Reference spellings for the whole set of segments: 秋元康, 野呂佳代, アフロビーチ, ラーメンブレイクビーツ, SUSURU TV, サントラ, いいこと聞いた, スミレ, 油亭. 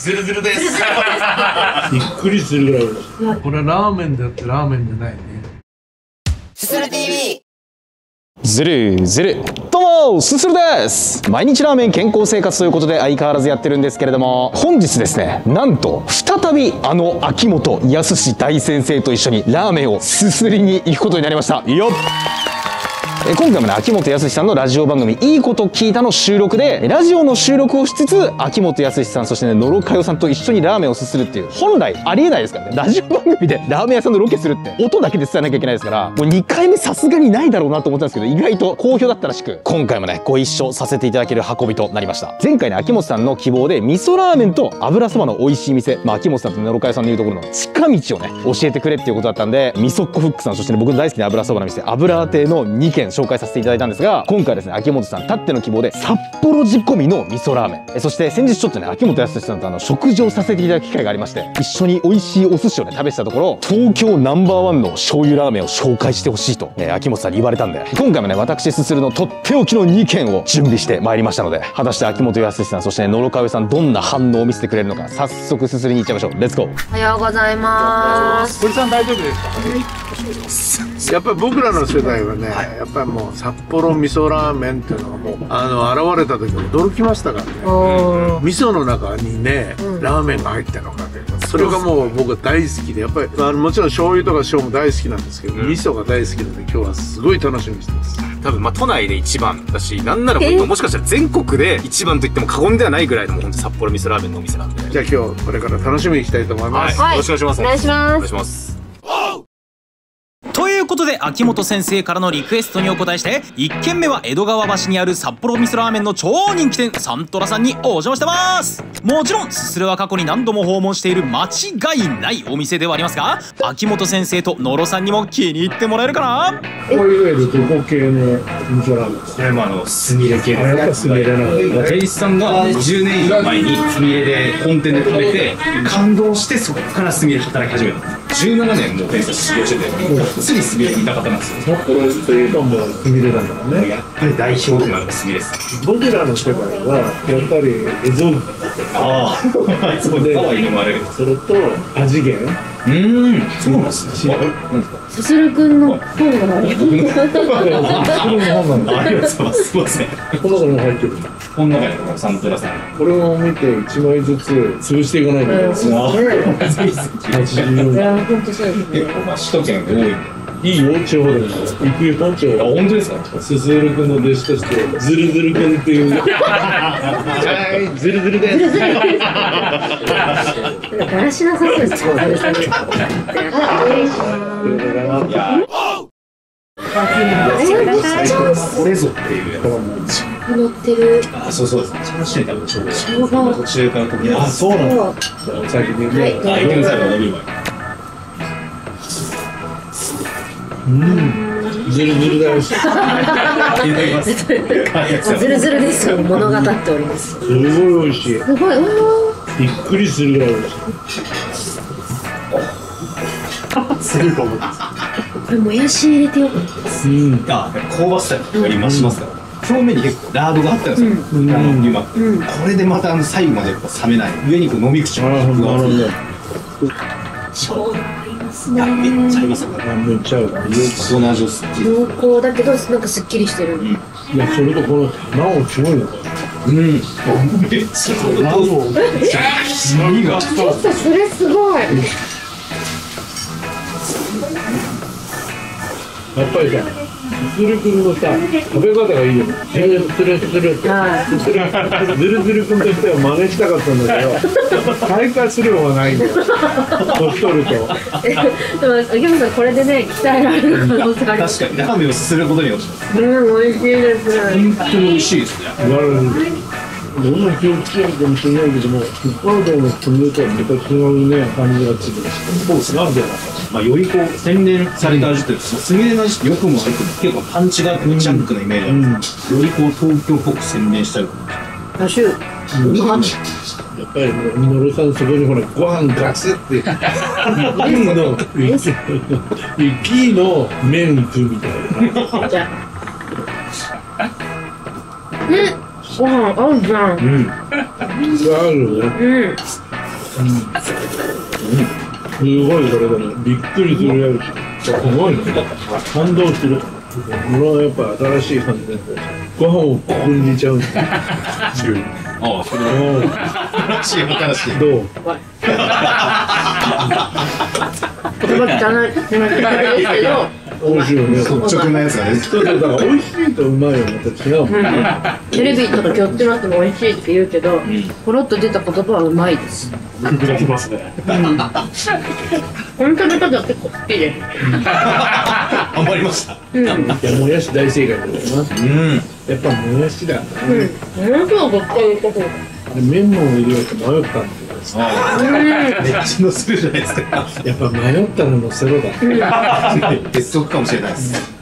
ズルズルですびっくりするぐらい。これはラーメンだってラーメンじゃないね。SUSURU TV ズルズル、どうも、すするです。毎日ラーメン健康生活ということで相変わらずやってるんですけれども、本日ですね、なんと再びあの秋元康大先生と一緒にラーメンをすすりに行くことになりました。よっ今回もね、秋元康さんのラジオ番組「いいこと聞いた」の収録で、ラジオの収録をしつつ秋元康さん、そしてね、野呂佳代さんと一緒にラーメンをすするっていう、本来ありえないですからね。ラジオ番組でラーメン屋さんのロケするって音だけで伝えなきゃいけないですから、もう2回目さすがにないだろうなと思ったんですけど、意外と好評だったらしく、今回もねご一緒させていただける運びとなりました。前回ね、秋元さんの希望で味噌ラーメンと油そばの美味しい店、まあ、秋元さんと野呂佳代さんのいうところの近道をね教えてくれっていうことだったんで、味噌っこフックさん、そしてね、僕の大好きな油そばの店油亭の2軒紹介させていただいたんですが、今回ですね、秋元さんたっての希望で札幌仕込みの味噌ラーメン、そして先日ちょっとね、秋元康さんと食事をさせていただく機会がありまして、一緒に美味しいお寿司をね食べてたところ、東京ナンバー1の醤油ラーメンを紹介してほしいと、秋元さんに言われたんで、今回もね、私すするのとっておきの2軒を準備してまいりましたので、果たして秋元康さん、そして野呂佳代さん、どんな反応を見せてくれるのか、早速すすりに行っちゃいましょう。レッツゴー。おはようございます。堀さん大丈夫ですか？やっぱり僕らの世代はね、やっぱりもう札幌味噌ラーメンっていうのはもう現れた時驚きましたからね。味噌の中にね、ラーメンが入ったのかって、それがもう僕は大好きで、やっぱりもちろん醤油とか塩も大好きなんですけど、味噌が大好きなので、今日はすごい楽しみにしてます。多分まあ都内で一番だし、なんならもしかしたら全国で一番と言っても過言ではないぐらいの、本当札幌味噌ラーメンのお店なんで、じゃあ今日これから楽しみにいきたいと思います。よろしくお願いします。お願いします。ということで、秋元先生からのリクエストにお答えして、1軒目は江戸川橋にある札幌味噌ラーメンの超人気店サントラさんにお邪魔してます。もちろんすするは過去に何度も訪問している間違いないお店ではありますが、秋元先生と野呂さんにも気に入ってもらえるかな。こういうどこ系の味噌ラーメンですね。まあスミレ系のやつ。店員さんが20年以上前にスミレで本店で食べて感動して、そこからスミレ働き始めた。17年も店員さん修行してて、がっつりスミレにいた方なんですよ。札幌というかもうスミレなんだもんね。やっぱり代表となるスミレです。僕らの世代はやっぱりエゾウあそこでそれと味源、そうなんですね。すするくんの本がある。僕の本なんだ。ありがとうございます。すみません。この中に入ってる。この中にこのサントラさん。これを見て1枚ずつ潰していかないといけないですね。いや本当そうですね。結構まあ首都圏多いんで。いいよ、地方でも行くよ、本当ですか？すするくんの弟子としてズルズルくんっていう。はい、ズルズルです。だらしなさそうですね。これぞっていう乗ってる。あ、そうそうです。チャーシュー食べてしょうが途中からこぎ出す。あ、そうなの。お酒でもいい。あ、いける最後飲みる前。ズルズルだよ。ズルズルですよ。物語っております。すごい美味しい。すごい。びっくりするぐらい美味しい。するかも。これもやし入れてよかったです。あ、香ばしさがより増しますから。表面に結構ラードがあったんですよ。これでまた最後まで冷めない。上に飲み口も。超。めっちゃ合いますね。めっちゃ合う。濃厚だけどなんかすっきりしてる。いや、それとこの卵すごいの。めっちゃ卵。ちょっとそれすごい。やっぱりさ、すするくんのさ食べ方がいいよね。ずるずるずるって。ずるずるくんとしては真似したかったんだけど、再開するのはないんだよ。年取ると。でも秋元さんこれでね鍛えられる可能性があります。確かに中身をすすることによって。美味しいです。本当に美味しいですね。どんな気をつけるかもしれないけども、北海道のスミレとはまた違うね、感じがついてます。そうですね。まあよりこう洗練された味というか、スミレの味ってよくも悪くも結構パンチがあってジャンクなイメージなんですけど、よりこう東京っぽく洗練したい。多種。やっぱりミノルさんそこにほらご飯ガツって一気の麺いくみたいな。ご飯合うじゃん。うん。合うね。すごい、それでもびっくりするやるし、すごいね、感動する。これやっぱ新しい感じでご飯をここに入れちゃう。ああ、それは新しい。どう？言葉汚いですけど。美味しいよね。率直なやつがね。そうそう、だから美味しいとうまいよ、また違うもんね。テレビとか気をつけなくても美味しいって言うけど、ポロッと出た言葉はうまいです。よくできますね。この食べ方結構好きです。頑張りました。いや、もやし大正解だと思います。やっぱもやしだ。もやしは僕から言った方が。麺も入れようと迷ったんだけど。めっちゃ乗せるじゃないですか。やっぱ迷ったら乗せろだ。鉄則かもしれないです。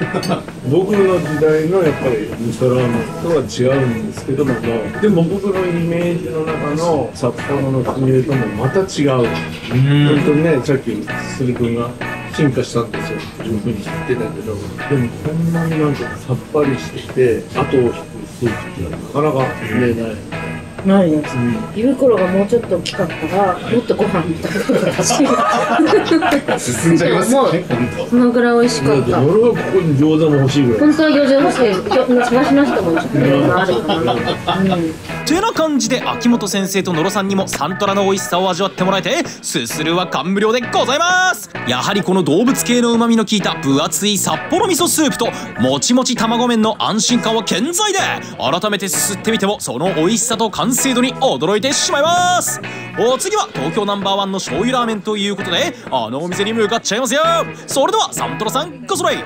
僕の時代のやっぱり味噌ラーメンとは違うんですけども、でも僕のイメージの中の札幌のつみれともまた違う。本当にね、さっきする君が進化したんですよ。自分に知ってたけど、でもこんなになんかさっぱりしてきて、後を引くスープってなかなか見えない。ないやつ。ゆうころがもうちょっと大きかったら、もっとご飯みたいな。進んじゃいますよね。そのぐらい美味しかった。俺はここに餃子も欲しいぐらい。本当は餃子欲しい。探しましたもん。てな感じで、秋元先生と野呂さんにもサントラの美味しさを味わってもらえて、すするは感無量でございます。やはりこの動物系の旨味の効いた分厚い札幌味噌スープともちもち卵麺の安心感は健在で、改めてすすってみてもその美味しさと完成度に驚いてしまいます。お次は東京ナンバーワンの醤油ラーメンということで、あのお店に向かっちゃいますよ。それではサントラさん、ごそれ。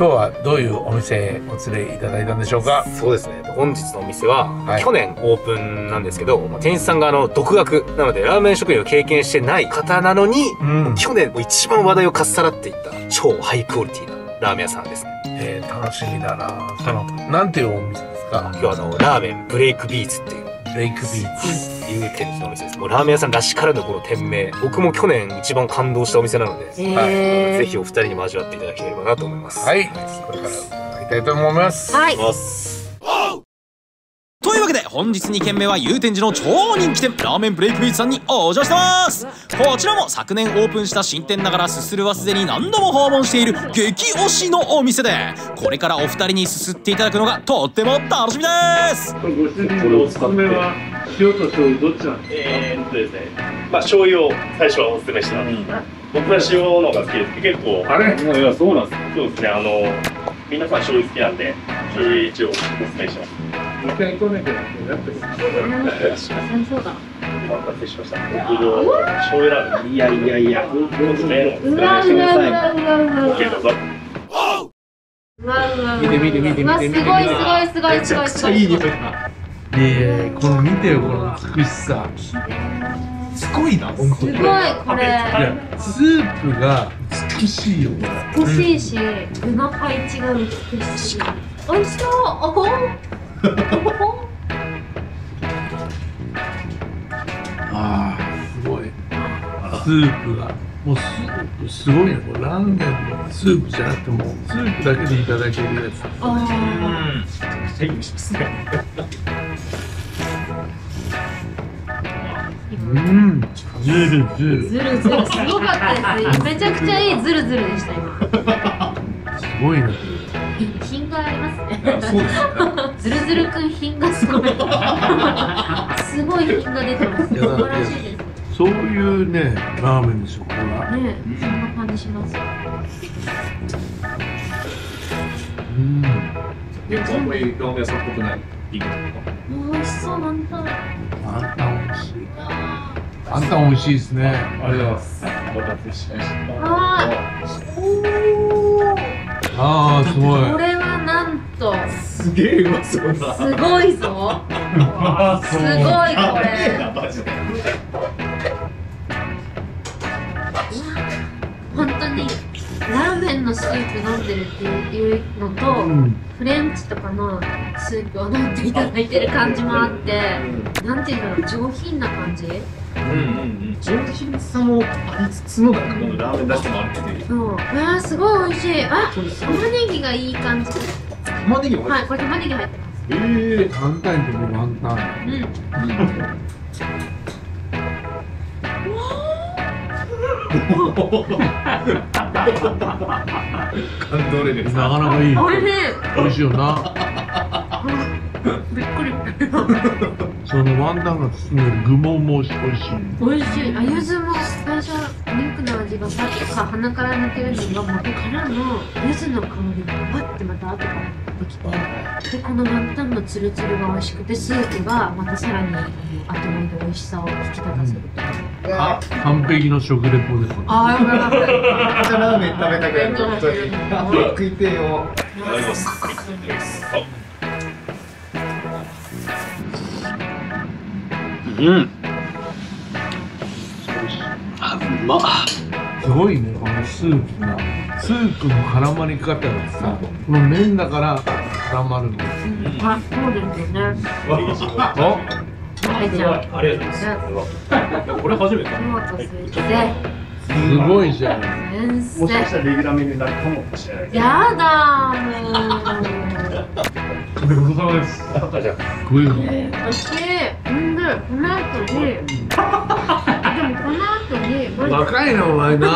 今日はどういうお店お連れいただいたんでしょうか？そうですね、本日のお店は、はい、去年オープンなんですけど、店員さんが独学なのでラーメン職人を経験してない方なのに、去年一番話題をかっさらっていった超ハイクオリティなラーメン屋さんですね。楽しみだな。なんていうお店ですか？今日ラーメンブレイクビーツっていう。ブレイクビーツっていう店のお店です。もうラーメン屋さんらしからぬこの店名。僕も去年一番感動したお店なので、ぜひお二人にも味わっていただければなと思います。はい。これから伺いたいと思います。はい。というわけで本日2軒目は祐天寺の超人気店ラーメンブレイクビーツさんにお邪魔してます。こちらも昨年オープンした新店ながら、すするはすでに何度も訪問している激推しのお店で、これからお二人にすすっていただくのがとっても楽しみです。これご主人のおすすめは塩と醤油どっちなんですか？ですね、まあ醤油を最初はおすすめした、僕は塩の方が好きです。結構あれ、いやそうなんです。そうですね、皆さん醤油好きなんで醤油一応おすすめします。この見てよ、この美しさ。すごいな、本当に。すごい、これ。スープが美しいよ、これ。美しいし、具の配置が美しい。美味しそう。あー、すごい。スープがもうすごいね。これラーメンのスープじゃなくてもスープだけでいただけるやつ。あー、うん、ズルズルズルズル、すごかったです。めちゃくちゃいいズルズルでした今。すごいな。品がありますね。ズルズルくん品がすごい。すごい品が出てます。素晴らしいです。そういうねラーメンでしょこれは。ね、そんな感じします。結構あんまりラーメン屋さんっぽくない。美味しそうなんだ。あんた美味しい。あんた美味しいですね。ありがとうございます。お待たせしました。あー、すごい。これはなんとすげえうまそうだ。すごいぞ。すごいこれ。本当にラーメンのスープ飲んでるっていうのと、フレンチとかのスープを飲んでいただいてる感じもあって、なんていうんだろう、上品な感じ。上品さもありつつのなんかこのラーメン出汁もあって、すごい美味しい。あ、玉ねぎがいい感じ。玉ねぎ、はい、これ玉ねぎ入ってます。簡単でも簡単。感動レベル。なかなかいい。おいしい。おいしいよな。びっくり。そのワンダンが包む具もおいしい。おいしい。あゆずも最初ミルクの味がパッと鼻から抜けるのがまたからのゆずの香りがパッてまた後から出てきて、でこのワンタンのツルツルが美味しくてスープがまたさらに後まで美味しさを引き立たせる。あ、完璧の食レポです。ああ、よかった。ラーメン食べたくなった。本当に。食いてよ。いただきます。うん。あ、うまっ。すごいね、このスープが。スープの絡まり方がさ、この麺だから絡まるんです。あ、そうですよね。ありがとうございます。これ初めて。すごいじゃん。もしかしたらレギュラーメニューになるかもしれない。やだー。ごちそうさまです。食えるの。美味しい。んで、この後に。でもこの後に。若いなお前な。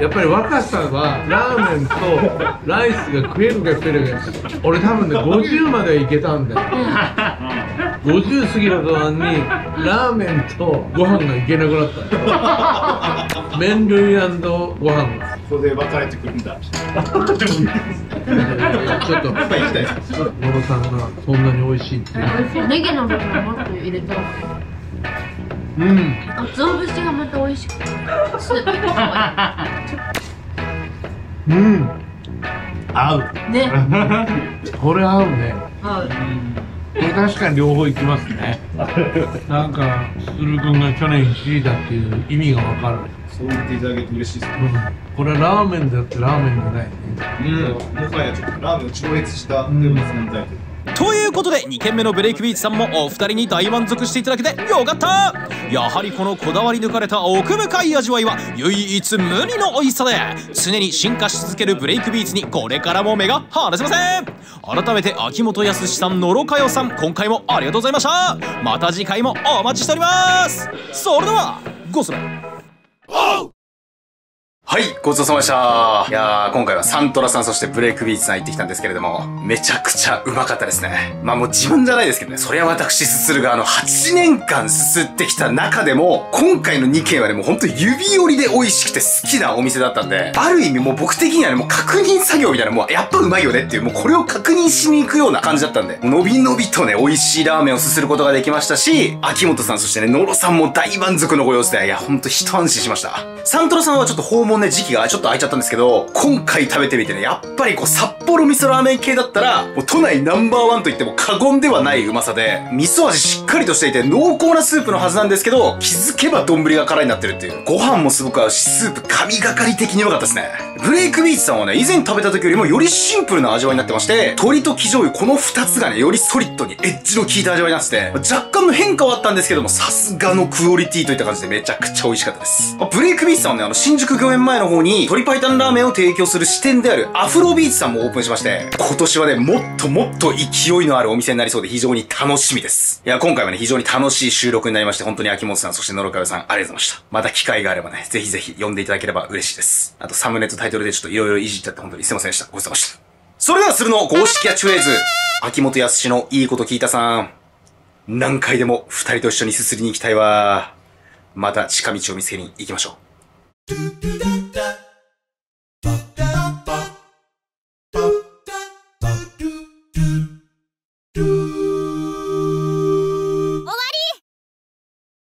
やっぱり若さはラーメンとライスが食えるか食えるか。俺多分ね50まではいけたんだよ。50過ぎた途端にラーメンとご飯がいけなくなった。麺類&ご飯がここで分かれてくるんだ。ちょっと野呂さんがそんなに美味しいって。ネギの部分もっと入れた。うん、鰹節がまた美味しくてスープのうん、合うね。これ合うね。合う。確かに両方行きますね。なんかSUSURU君が去年1位だっていう意味が分かる。そう言っていただけて嬉しいですね。これはラーメンだってラーメンじゃないね。もはやちょっとラーメンを超越したという存在ということで、2軒目のブレイクビーチさんもお二人に大満足していただけてよかった。やはりこのこだわり抜かれた奥深い味わいは唯一無二の美味しさで、常に進化し続けるブレイクビーツにこれからも目が離せません。改めて秋元康さん、野呂佳代さん、今回もありがとうございました。また次回もお待ちしております。それではごそれ。はい、ごちそうさまでした。いやー、今回はサントラさん、そしてブレイクビーチさん行ってきたんですけれども、めちゃくちゃうまかったですね。まあもう自分じゃないですけどね、そりゃ私、SUSURUが8年間すすってきた中でも、今回の2軒はね、もうほんと指折りで美味しくて好きなお店だったんで、ある意味もう僕的にはね、もう確認作業みたいな、もうやっぱうまいよねっていう、もうこれを確認しに行くような感じだったんで、のびのびとね、美味しいラーメンをすすることができましたし、秋元さん、そしてね、野呂さんも大満足のご様子で、いや、ほんと一安心しました。サントラさんはちょっと訪問時期がちょっと空いちゃったんですけど、今回食べてみてね、やっぱりこう札幌味噌ラーメン系だったらもう都内ナンバー1と言っても過言ではないうまさで、味噌味しっかりとしていて濃厚なスープのはずなんですけど、気づけば丼が空になってるっていう。ご飯もすごく合うし、スープ神がかり的に良かったですね。ブレイクビーチさんはね、以前食べた時よりもよりシンプルな味わいになってまして、鶏と生醤油、この2つがね、よりソリッドにエッジの効いた味わいになってて、若干の変化はあったんですけども、さすがのクオリティといった感じでめちゃくちゃ美味しかったです。ブレイクビーチさんはね、新宿御苑前の方に鶏白湯ラーメンを提供する支店であるアフロビーチさんもオープンしまして、今年はね、もっともっと勢いのあるお店になりそうで非常に楽しみです。いや、今回はね、非常に楽しい収録になりまして、本当に秋元さん、そして野呂佳代さん、ありがとうございました。また機会があればね、ぜひぜひ呼んでいただければ嬉しいです。あとサムネとタイトルでちょっといろいろいじっちゃって本当にすいませんでした。ごちそうさまでした。それではSUSURUの公式キャッチフレーズ、秋元康のいいこと聞いたさん、何回でも二人と一緒にすすりに行きたいわ。また近道を見つけに行きましょう。